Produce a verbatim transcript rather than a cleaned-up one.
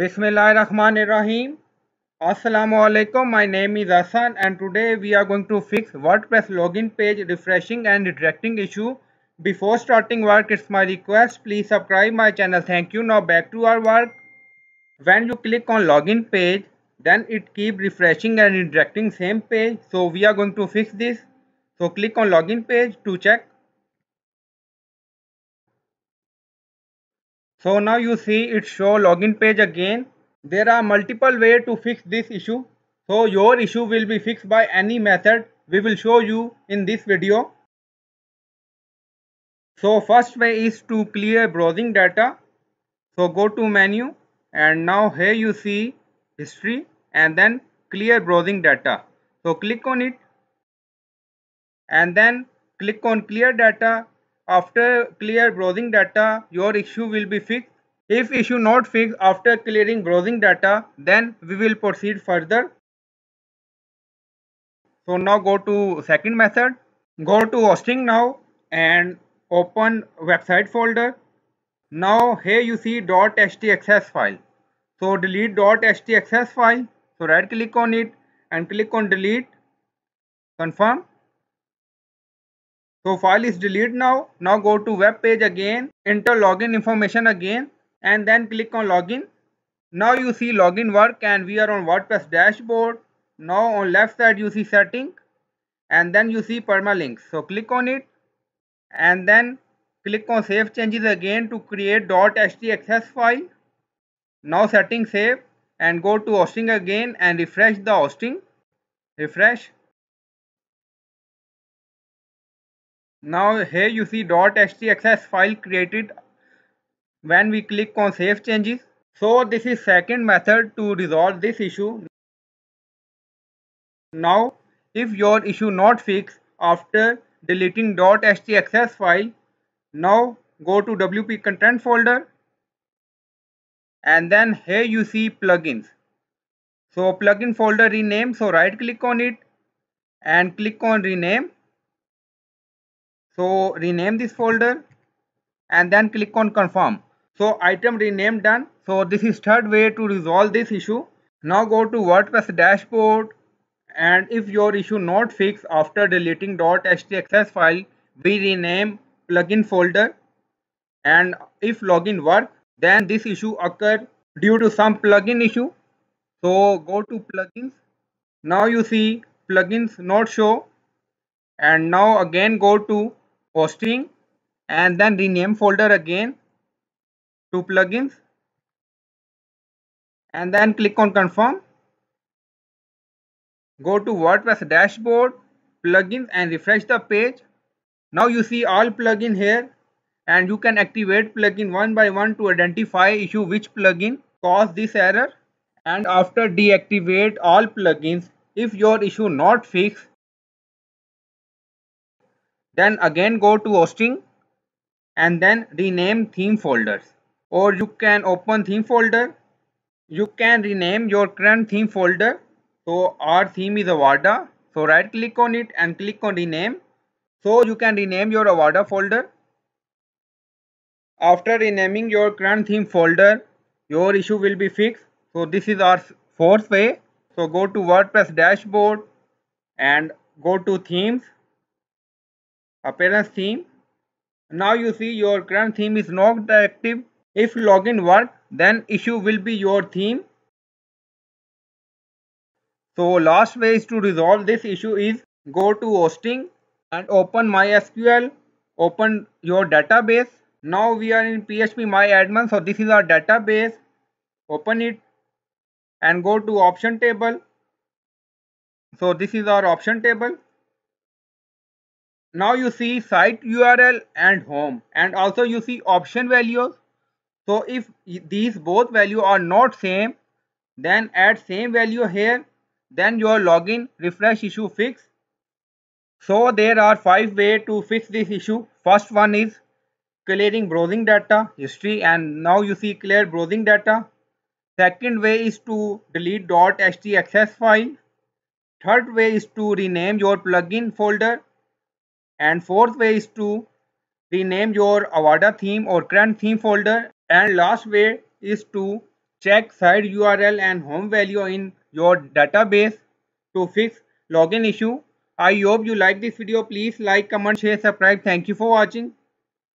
Bismillahir Rahmanir Raheem. Assalamu Alaikum. My name is Hassan and today we are going to fix WordPress login page refreshing and redirecting issue. Before starting work, it's my request, please subscribe my channel. Thank you. Now back to our work. When you click on login page, then it keep refreshing and redirecting same page. So we are going to fix this. So click on login page to check. So now you see it show login page again. There are multiple ways to fix this issue. So your issue will be fixed by any method we will show you in this video. So first way is to clear browsing data. So go to menu and now here you see history and then clear browsing data. So click on it and then click on clear data. After clear browsing data, your issue will be fixed. If issue not fixed after clearing browsing data, then we will proceed further. So now go to second method. Go to hosting now and open website folder. Now here you see .htaccess file. So delete .htaccess file. So right click on it and click on delete. Confirm. So file is deleted now. Now go to web page again, enter login information again and then click on login. Now you see login work and we are on WordPress dashboard. Now on left side you see setting and then you see permalinks. So click on it and then click on save changes again to create .htaccess file. Now setting save and go to hosting again and refresh the hosting. Refresh. Now here you see .htaccess file created when we click on save changes. So this is second method to resolve this issue. Now if your issue not fixed after deleting .htaccess file, now go to W P content folder and then here you see plugins. So plugin folder rename. So right click on it and click on rename. So rename this folder and then click on confirm. So item rename done. So this is third way to resolve this issue. Now go to WordPress dashboard and if your issue not fixed after deleting .htaccess file, we rename plugin folder, and if login work, then this issue occur due to some plugin issue. So go to plugins. Now you see plugins not show and now again go to hosting and then rename folder again to plugins and then click on confirm. Go to WordPress dashboard, plugins and refresh the page. Now you see all plugin here and you can activate plugin one by one to identify issue which plugin caused this error, and after deactivate all plugins if your issue not fixed, then again go to hosting and then rename theme folders, or you can open theme folder. You can rename your current theme folder. So our theme is Avada. So right click on it and click on rename. So you can rename your Avada folder. After renaming your current theme folder, your issue will be fixed. So this is our fourth way. So go to WordPress dashboard and go to themes, appearance theme. Now you see your current theme is not active. If login work, then issue will be your theme. So last way is to resolve this issue is go to hosting and open MySQL, open your database. Now we are in P H P MyAdmin, so this is our database. Open it and go to option table. So this is our option table. Now you see site U R L and home, and also you see option values. So if these both value are not same, then add same value here, then your login refresh issue fixed. So there are five ways to fix this issue. First one is clearing browsing data, history, and now you see clear browsing data. Second way is to delete .htaccess file. Third way is to rename your plugin folder. And fourth way is to rename your Avada theme or current theme folder. And last way is to check site U R L and home value in your database to fix login issue. I hope you like this video. Please like, comment, share, subscribe. Thank you for watching.